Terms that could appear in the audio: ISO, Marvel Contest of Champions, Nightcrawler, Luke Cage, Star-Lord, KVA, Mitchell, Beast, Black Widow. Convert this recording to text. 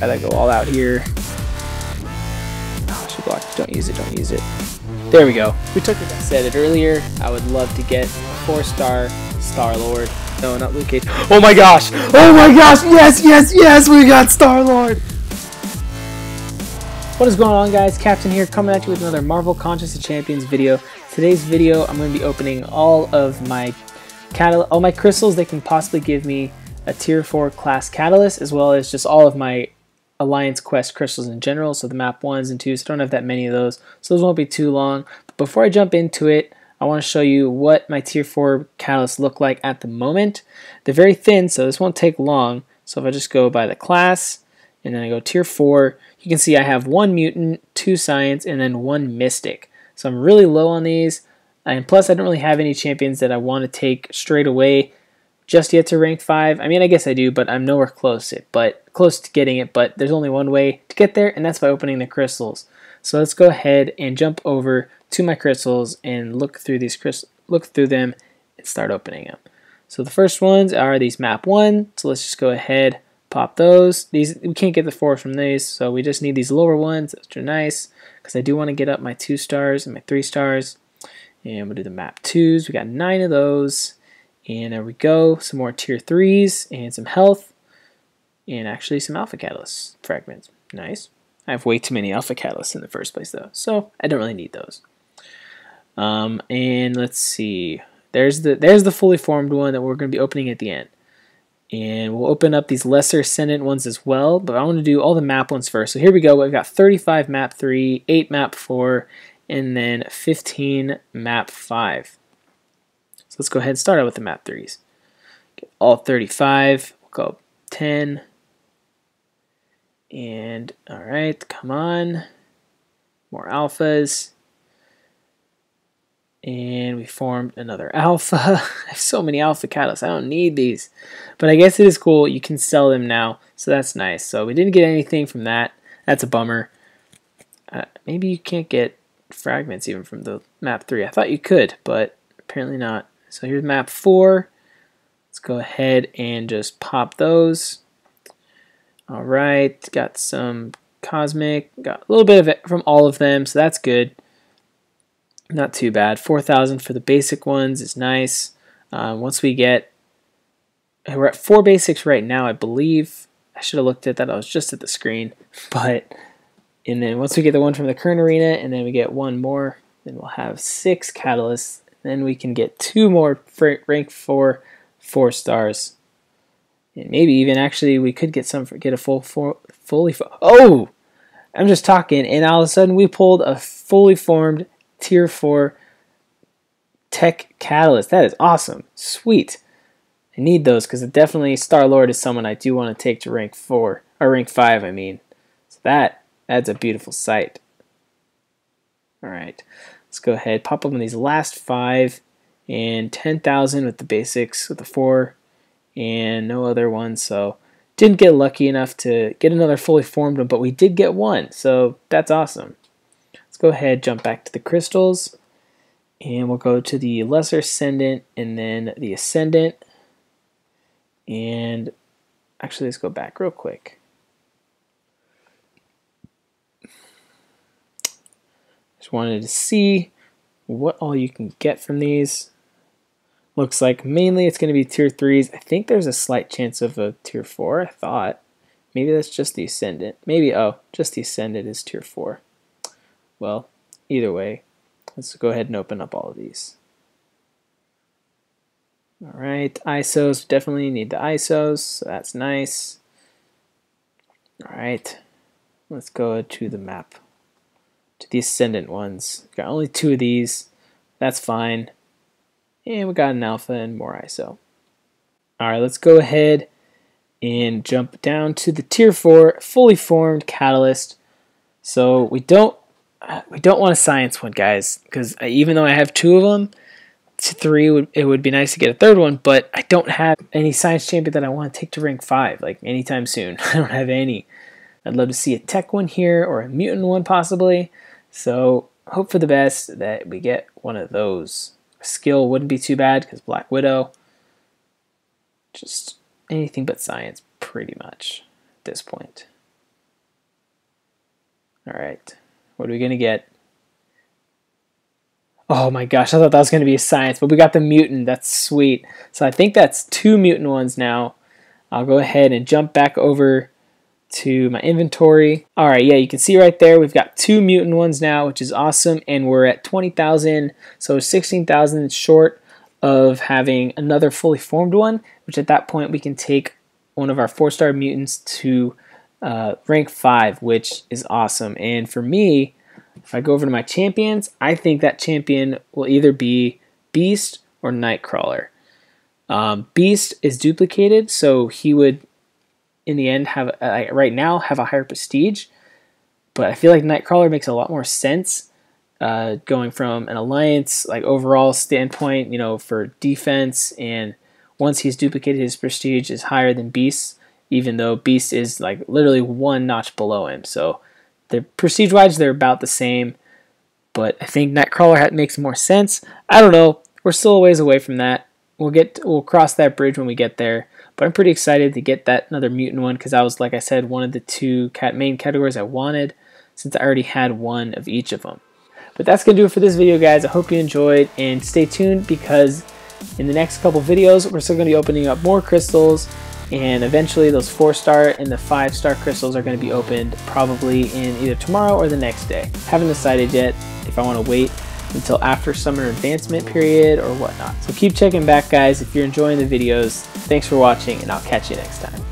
Gotta go all out here. Oh, I should block. Don't use it. Don't use it. There we go. We took it. I said it earlier. I would love to get 4-star Star-Lord. No, not Luke Cage. Oh my gosh! Oh my gosh! Yes, yes, yes! We got Star-Lord! What is going on, guys? Captain here, coming at you with another Marvel Contest of Champions video. Today's video, I'm going to be opening all of my catalog, all my crystals that can possibly give me a tier 4 class catalyst, as well as just all of my Alliance Quest crystals in general, so the map 1s and 2s. I don't have that many of those, so those won't be too long. But before I jump into it, I want to show you what my tier 4 catalysts look like at the moment. They're very thin, so this won't take long. So if I just go by the class, and then I go tier 4, you can see I have 1 mutant, 2 science, and then 1 mystic. So I'm really low on these, and plus I don't really have any champions that I want to take straight away just yet to rank 5. I mean, I guess I do, but I'm nowhere close it. But close to getting it, but there's only one way to get there, and that's by opening the crystals. So let's go ahead and jump over to my crystals and look through these look through them and start opening them. So the first ones are these map 1. So let's just go ahead, pop those. These, we can't get the 4 from these, so we just need these lower ones, which are nice because I do want to get up my 2-stars and my 3-stars. And we'll do the map 2s. We got 9 of those. And there we go. Some more tier 3s and some health and actually some alpha catalyst fragments. Nice. I have way too many alpha catalysts in the first place though, so I don't really need those. And let's see. There's the fully formed one that we're going to be opening at the end. And we'll open up these lesser ascendant ones as well, but I want to do all the map ones first. So here we go. We've got 35 map 3, 8 map 4, and then 15 map 5. So let's go ahead and start out with the map 3s. Get all 35. We'll go 10. And all right, come on, more alphas, and we formed another alpha. I have so many alpha catalysts. I don't need these, but I guess it is cool. You can sell them now, so that's nice. So we didn't get anything from that. That's a bummer. Maybe you can't get fragments even from the map 3. I thought you could, but apparently not. So here's map 4. Let's go ahead and just pop those. All right, got some cosmic, got a little bit of it from all of them, so that's good. Not too bad. 4,000 for the basic ones is nice. Once we get, we're at 4 basics right now, I believe. I should have looked at that. I was just at the screen, but and then once we get the one from the current arena, and then we get one more, then we'll have 6 catalysts. Then we can get 2 more for rank 4, 4 stars. And maybe even actually we could get some for, get a fully oh, I'm just talking and all of a sudden we pulled a fully formed tier 4 tech catalyst. That is awesome. Sweet. I need those because definitely Star-Lord is someone I do want to take to rank 4 or rank 5, I mean. So that's a beautiful sight. All right. Let's go ahead, pop up on these last 5 and 10,000 with the basics with the 4. And no other one, so didn't get lucky enough to get another fully formed one, but we did get one, so that's awesome. Let's go ahead, jump back to the crystals, and we'll go to the lesser ascendant and then the ascendant. And actually, let's go back real quick. Just wanted to see what all you can get from these. Looks like mainly it's going to be tier 3s. I think there's a slight chance of a tier 4, I thought. Maybe that's just the ascendant. Maybe, oh, just the ascendant is tier 4. Well, either way, let's go ahead and open up all of these. All right, ISOs, definitely need the ISOs, so that's nice. All right, let's go to the map, to the ascendant ones. Got only 2 of these, that's fine. And we got an alpha and more ISO. All right, let's go ahead and jump down to the tier 4 fully formed catalyst. So we don't want a science one, guys, because even though I have 2 of them, 3 it would be nice to get a 3rd one, but I don't have any science champion that I want to take to rank 5 like anytime soon. I don't have any. I'd love to see a tech one here or a mutant one possibly. So hope for the best that we get one of those. Skill wouldn't be too bad because Black Widow, just anything but science pretty much at this point. All right. What are we going to get? Oh my gosh, I thought that was going to be a science, but we got the mutant. That's sweet. So I think that's two mutant ones now. I'll go ahead and jump back over to my inventory. All right, yeah, you can see right there we've got two mutant ones now, which is awesome, and we're at 20,000, so 16,000 short of having another fully formed one, which at that point we can take one of our 4-star mutants to rank 5, which is awesome. And for me, if I go over to my champions, I think that champion will either be Beast or Nightcrawler. Beast is duplicated, so he would, in the end, have right now have a higher prestige. But I feel like Nightcrawler makes a lot more sense going from an alliance, like overall standpoint, you know, for defense. And once he's duplicated, his prestige is higher than Beast, even though Beast is like literally one notch below him. So they're prestige-wise, they're about the same, but I think Nightcrawler makes more sense. I don't know. We're still a ways away from that. We'll cross that bridge when we get there. But I'm pretty excited to get that another mutant one because that was, like I said, one of the two main categories I wanted since I already had one of each of them. But that's gonna do it for this video, guys. I hope you enjoyed, and stay tuned because in the next couple videos we're still gonna be opening up more crystals. And eventually those 4-star and the 5-star crystals are going to be opened probably in either tomorrow or the next day. Haven't decided yet if I want to wait until after summer advancement period or whatnot. So keep checking back, guys, if you're enjoying the videos. Thanks for watching, and I'll catch you next time.